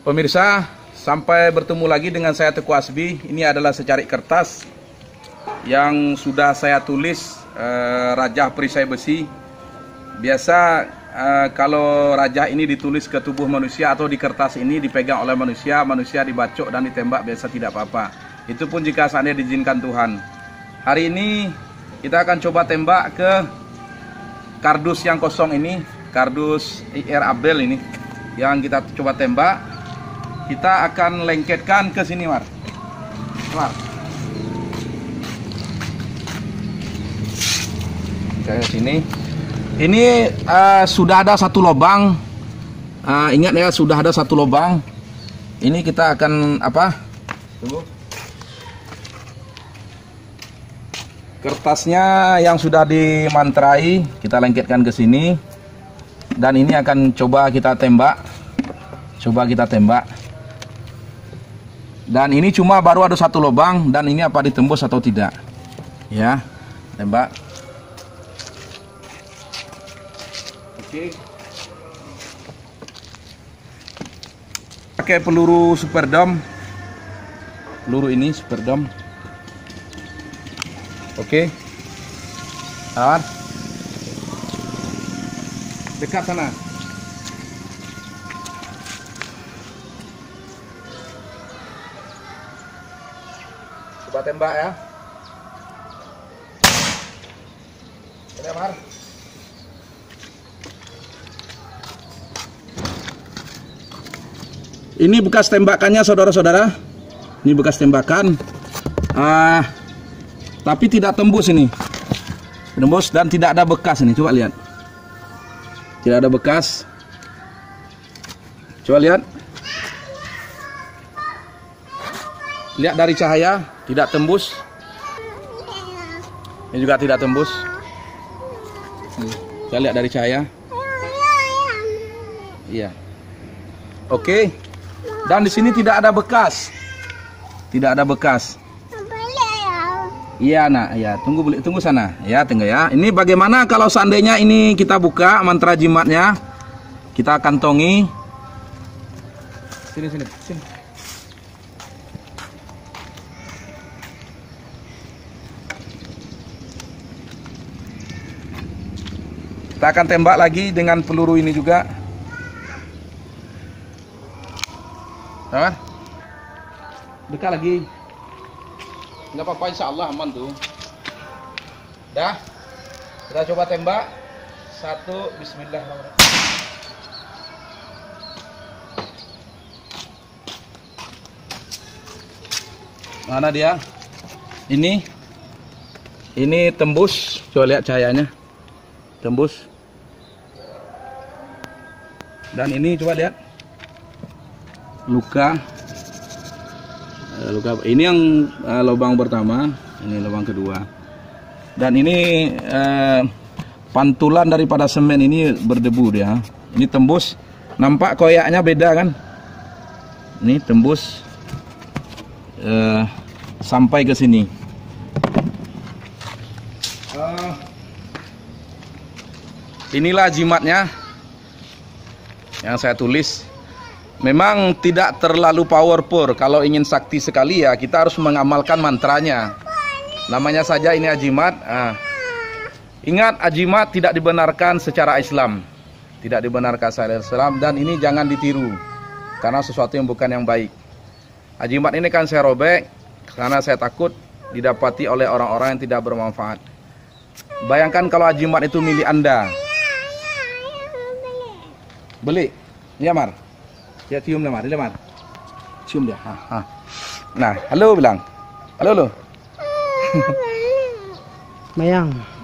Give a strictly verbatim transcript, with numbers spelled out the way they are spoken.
Pemirsa, sampai bertemu lagi dengan saya Teguh Asbi. Ini adalah secarik kertas yang sudah saya tulis, eh, Rajah perisai besi. Biasa eh, kalau rajah ini ditulis ke tubuh manusia atau di kertas ini dipegang oleh manusia, manusia dibacok dan ditembak biasa tidak apa-apa. Itu pun jika seandainya diizinkan Tuhan. Hari ini kita akan coba tembak ke kardus yang kosong ini, kardus I R Abel ini yang kita coba tembak. Kita akan lengketkan ke sini, Mar. Mar. Kayak sini. Ini uh, sudah ada satu lubang. Uh, ingat ya, sudah ada satu lubang. Ini kita akan apa? Tunggu. Kertasnya yang sudah dimantrai kita lengketkan ke sini. Dan ini akan coba kita tembak. Coba kita tembak. Dan ini cuma baru ada satu lubang, dan ini apa ditembus atau tidak. Ya, tembak. Oke. Pakai peluru Superdom. Peluru ini Superdom. Oke. Tawar. Dekat sana. Coba tembak ya. Ada, Mar. Ini bekas tembakannya, saudara-saudara. Ini bekas tembakan. Ah, tapi tidak tembus ini. Tembus dan tidak ada bekas ini. Coba lihat. Tidak ada bekas. Coba lihat. Lihat dari cahaya, tidak tembus. Ini juga tidak tembus. Kita lihat dari cahaya. Iya. Oke. Dan di sini tidak ada bekas. Tidak ada bekas. Iya, nak. Ya, tunggu beli, tunggu sana. Ya, tunggu ya. Ini bagaimana kalau seandainya ini kita buka mantra jimatnya? Kita kantongi. Sini, sini, sini. Kita akan tembak lagi dengan peluru ini juga. Hah? Dekat lagi. Enggak apa-apa, insya Allah aman tuh. Dah. Kita coba tembak. Satu, bismillahirrahmanirrahim. Mana dia? Ini. Ini tembus. Coba lihat cahayanya. Tembus. Dan ini coba lihat luka, luka ini yang uh, lubang pertama, ini lubang kedua, dan ini uh, pantulan daripada semen ini berdebu dia. Ini tembus, nampak koyaknya beda kan? Ini tembus uh, sampai ke sini. Uh, inilah jimatnya yang saya tulis. Memang tidak terlalu powerful. Kalau ingin sakti sekali ya kita harus mengamalkan mantranya. Namanya saja ini ajimat. ah. Ingat, ajimat tidak dibenarkan secara Islam. Tidak dibenarkan secara Islam. Dan ini jangan ditiru, karena sesuatu yang bukan yang baik. Ajimat ini kan saya robek karena saya takut didapati oleh orang-orang yang tidak bermanfaat. Bayangkan kalau ajimat itu milik Anda. Beli, ya Mar, ya cium dia Mar, dia Mar, cium dia. Ha, ha. Nah, halo bilang, halo lo, Mayang.